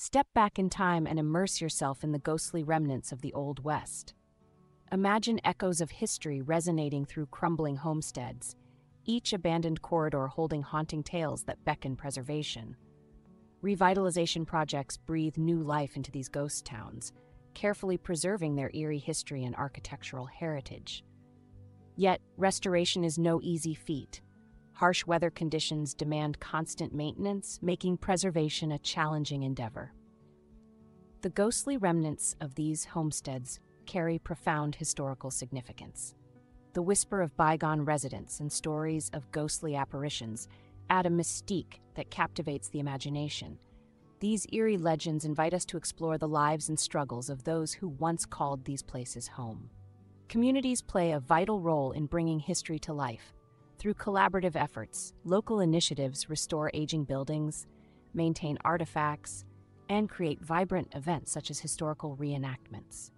Step back in time and immerse yourself in the ghostly remnants of the Old West. Imagine echoes of history resonating through crumbling homesteads, each abandoned corridor holding haunting tales that beckon preservation. Revitalization projects breathe new life into these ghost towns, carefully preserving their eerie history and architectural heritage. Yet, restoration is no easy feat. Harsh weather conditions demand constant maintenance, making preservation a challenging endeavor. The ghostly remnants of these homesteads carry profound historical significance. The whisper of bygone residents and stories of ghostly apparitions add a mystique that captivates the imagination. These eerie legends invite us to explore the lives and struggles of those who once called these places home. Communities play a vital role in bringing history to life. Through collaborative efforts, local initiatives restore aging buildings, maintain artifacts, and create vibrant events such as historical reenactments.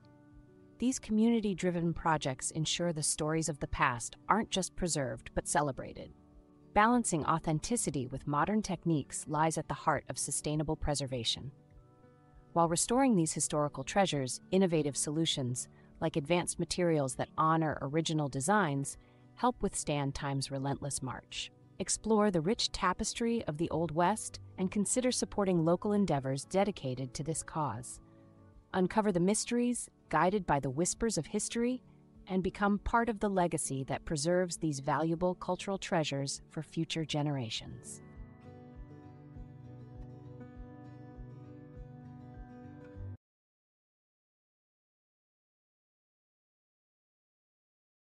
These community-driven projects ensure the stories of the past aren't just preserved but celebrated. Balancing authenticity with modern techniques lies at the heart of sustainable preservation. While restoring these historical treasures, innovative solutions, like advanced materials that honor original designs, help withstand time's relentless march. Explore the rich tapestry of the Old West and consider supporting local endeavors dedicated to this cause. Uncover the mysteries, guided by the whispers of history, and become part of the legacy that preserves these valuable cultural treasures for future generations.